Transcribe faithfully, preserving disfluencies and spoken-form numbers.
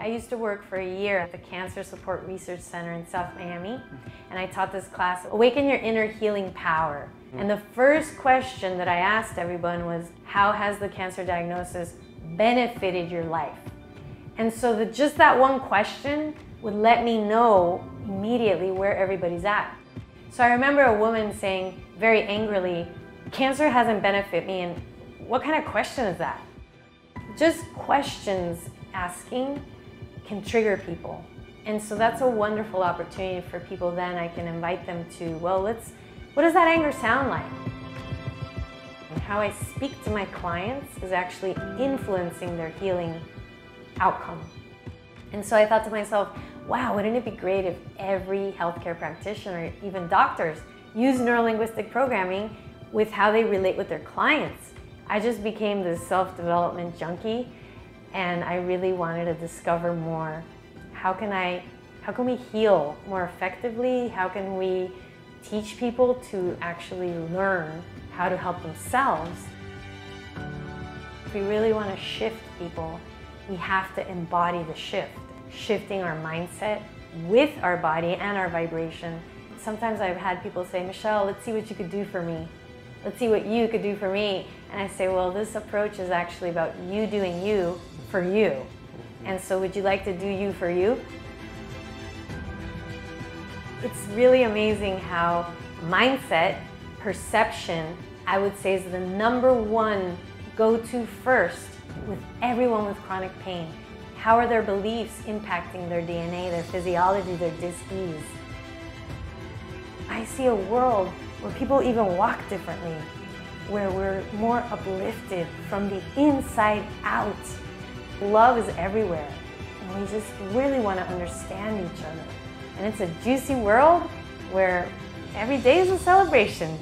I used to work for a year at the Cancer Support Research Center in South Miami, and I taught this class, Awaken Your Inner Healing Power. And the first question that I asked everyone was, how has the cancer diagnosis benefited your life? And so the, just that one question would let me know immediately where everybody's at. So I remember a woman saying very angrily, cancer hasn't benefited me, and what kind of question is that? Just questions asking can trigger people. And so that's a wonderful opportunity for people. Then I can invite them to, well, let's, what does that anger sound like? And how I speak to my clients is actually influencing their healing outcome. And so I thought to myself, wow, wouldn't it be great if every healthcare practitioner, even doctors, use neuro-linguistic programming with how they relate with their clients? I just became this self-development junkie, and I really wanted to discover more. How can I, how can we heal more effectively? How can we teach people to actually learn how to help themselves? If we really want to shift people, we have to embody the shift. Shifting our mindset with our body and our vibration. Sometimes I've had people say, Michelle, let's see what you could do for me. Let's see what you could do for me. And I say, well, this approach is actually about you doing you for you. And so would you like to do you for you? It's really amazing how mindset, perception, I would say is the number one go-to first with everyone with chronic pain. How are their beliefs impacting their D N A, their physiology, their dis-ease? I see a world where people even walk differently, where we're more uplifted from the inside out. Love is everywhere, and we just really want to understand each other. And it's a juicy world where every day is a celebration.